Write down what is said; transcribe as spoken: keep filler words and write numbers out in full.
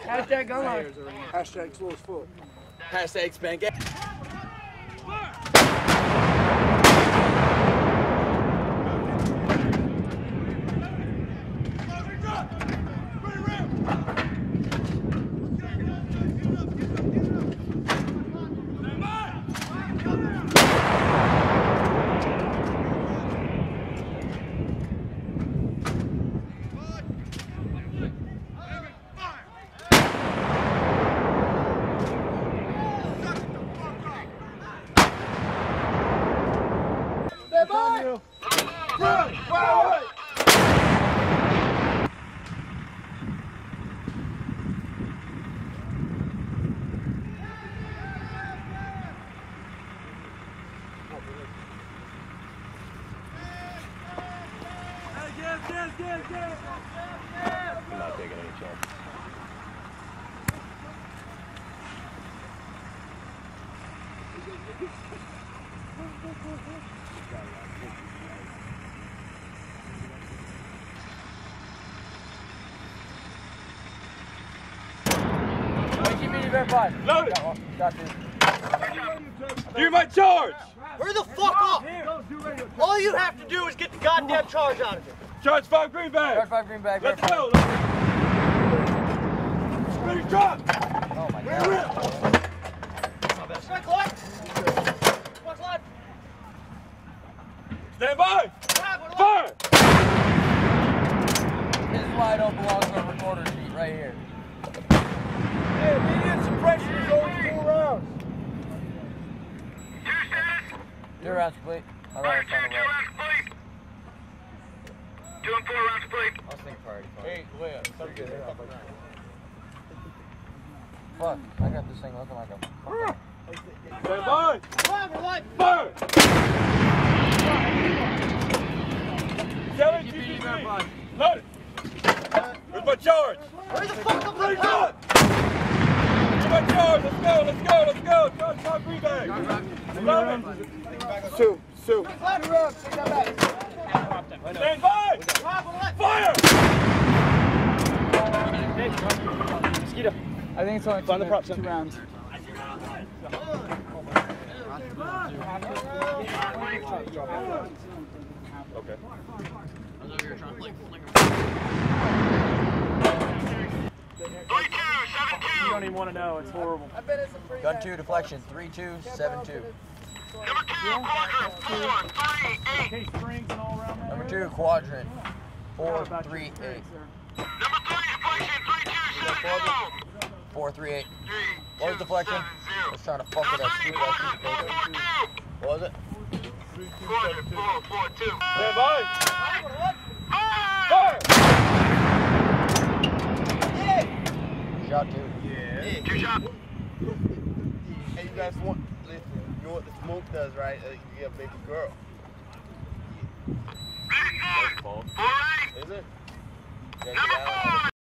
Hashtag gun line. Hashtag slow as fuck. Hashtag spank it. I'm not taking any chances. Load it! Got this. Do my charge! Where the fuck up! All you have to do is get the goddamn charge out of it. Charge five green bag! Charge five green bag. Let's go! Ready, drop! Oh my god. Ready, strike light! Strike light! Stand by! Fire! This light don't belong to our recorder sheet right here. Yeah, immediate suppression is only two rounds. Two rounds complete. All right, two rounds complete. Two and four rounds complete. I was thinking priority. Hey, wait, I'm good. Fuck, I got this thing looking like a. Stand by. Fire, we're live. Fire. Seven, two, three. Load it. Where's my charge? Where the fuck am I going? Let's go, let's go, let's go, let's go. Charge top three bags. Two, two. Stand by! Fire! Mosquito. I think it's only two, on the prop, two rounds. Okay. I was over here trying to flick. three two, seven two. You don't even want to know, it's horrible. I bet it's a free gun two deflection, three two, seven two. Number two, quadrant four, three, eight. Number two, quadrant four, three, eight. Number three, deflection, three two, seven zero. four, three, eight. What was deflection? I was trying to fuck with that stupid ass. What was it? Quadrant four, four, two. Hey, boy! Fire! Shot two. Yeah. Two shot. Hey, you guys want... Listen, you know what the smoke does, right? Uh, you get a baby girl. Ready, four. Four, eight. Is it? Number four.